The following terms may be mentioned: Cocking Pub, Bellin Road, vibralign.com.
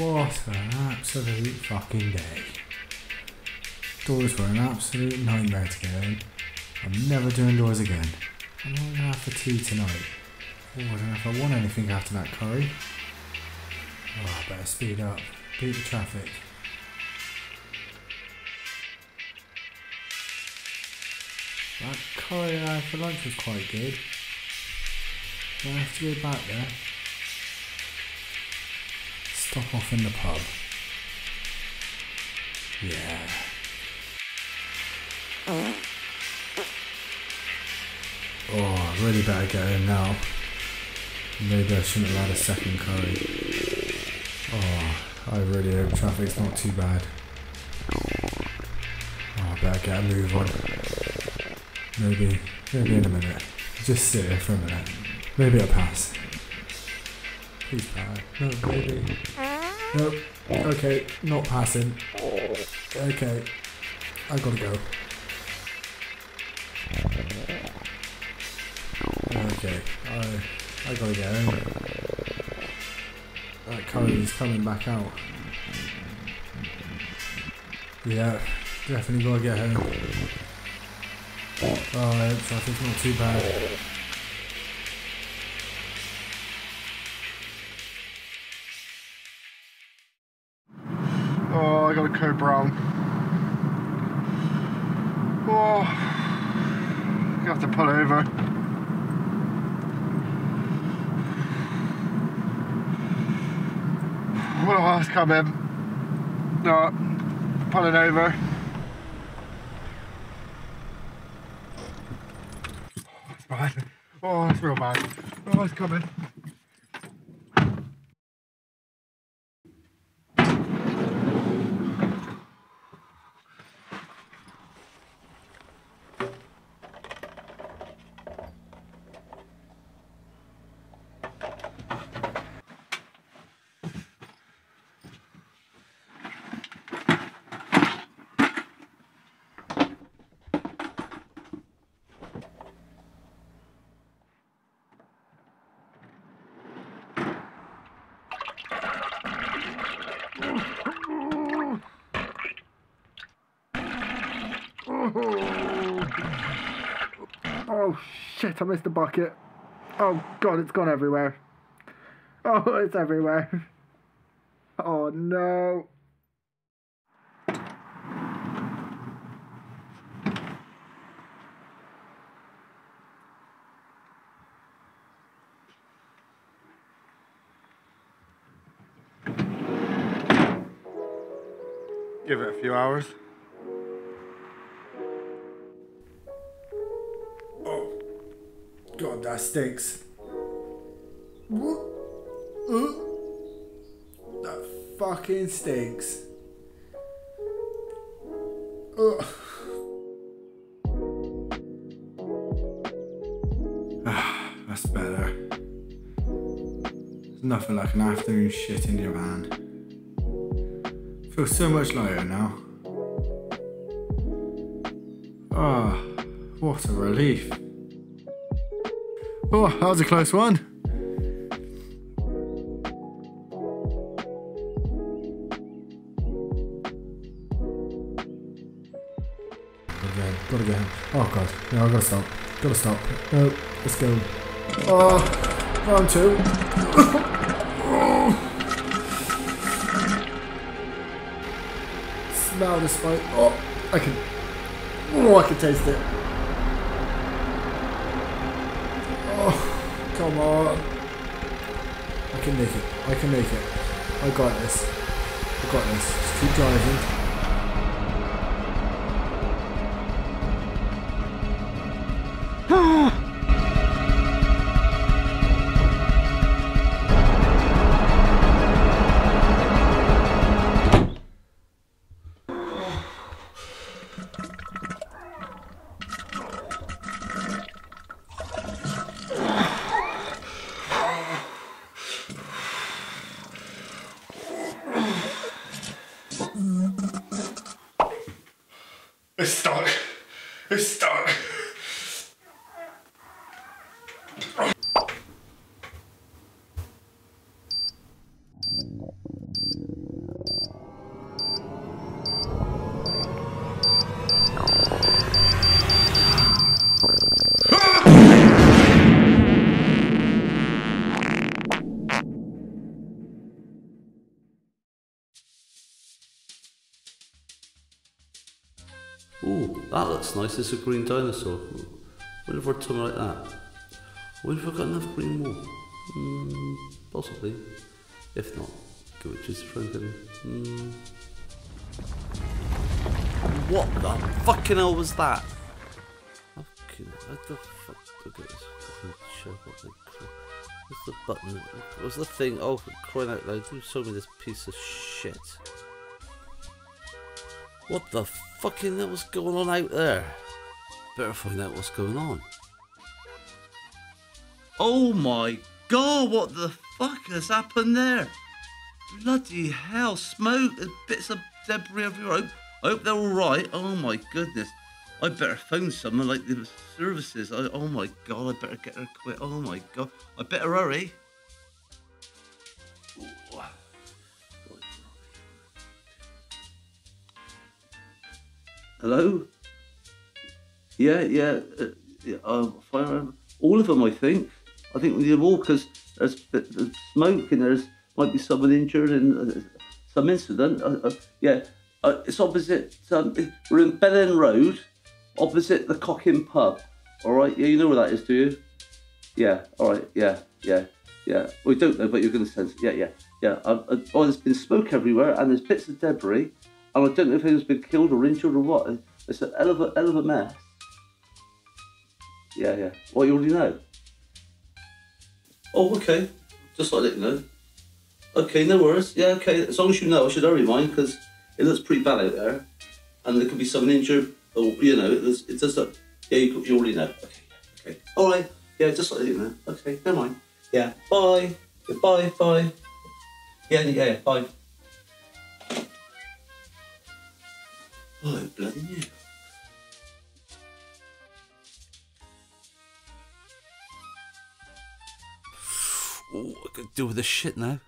What an absolute fucking day. Doors were an absolute nightmare to get in. I'm never doing doors again. I'm not going to have for tea tonight. Oh, I don't know if I want anything after that curry. Oh, I better speed up. Beat the traffic. That curry I had for lunch was quite good. Do I have to go back there? Stop off in the pub. Yeah. Oh, I really better get in now. Maybe I shouldn't have had a second curry. Oh, I really hope traffic's not too bad. Oh, I better get a move on. Maybe in a minute. Just sit here for a minute. Maybe I'll pass. Please pass. No, maybe. Nope. Okay, not passing. Okay. I gotta go. Okay, I gotta get home. That curry's coming back out. Yeah, definitely gotta get home. Oh, traffic's not too bad. Oh, I got a code brown. Oh, I'm gonna have to pull over. What a horse coming. No, pulling over. Oh, it's bad. Oh, it's real bad. Oh, it's coming. Oh shit, I missed the bucket. Oh god, it's gone everywhere. Oh, it's everywhere. Oh no. Give it a few hours. God, that stinks. That fucking stinks. Ah, that's better. There's nothing like an afternoon shit in your hand. Feels so much lighter now. Ah, what a relief. Oh, that was a close one. Gotta go home. Oh god, no, I gotta stop. Gotta stop. No, let's go. Oh, round two. Smell this fight. Oh, I can taste it. Come on. I can make it. I can make it. I got this. I got this. Just keep driving. It's stuck. It's stuck. Ooh, that looks nice. It's a green dinosaur. What if we're talking like that? What if we've got enough green wool? Possibly. If not, can we choose Franklin? What the fucking hell was that? Fucking, what the fuck? Look at this fucking show. What's the button? What's the thing? Oh, crying out loud. Who showed me this piece of shit? What the fucking hell was going on out there? Better find out what's going on. Oh my god, what the fuck has happened there? Bloody hell, smoke and bits of debris everywhere. I hope they're alright. Oh my goodness. I better phone someone like the services. Oh my god, I better get her quick. Oh my god. I better hurry. Ooh. Hello? Yeah, fire. All of them, I think. I think we need them all because there's smoke and there might be someone injured and some incident. It's opposite. We're in Bellin Road, opposite the Cocking Pub. All right, yeah, you know where that is, do you? Yeah. All right. Yeah. We don't know, but you're going to sense it. Yeah. Oh, there's been smoke everywhere and there's bits of debris. And I don't know if anyone's been killed or injured or what. It's an hell of a mess. Yeah. Well, you already know. Oh, okay. Just I didn't know. Okay, no worries. Yeah, okay. As long as you know, I should hurry mine because it looks pretty bad out there. And there could be someone injured or, you know, it does look... Yeah, you already know. Okay. All right. Yeah, just I didn't know. Okay, never mind. Yeah, bye. Goodbye, bye. Yeah, bye. Oh, bloody hell. Oh, I could do with this shit now.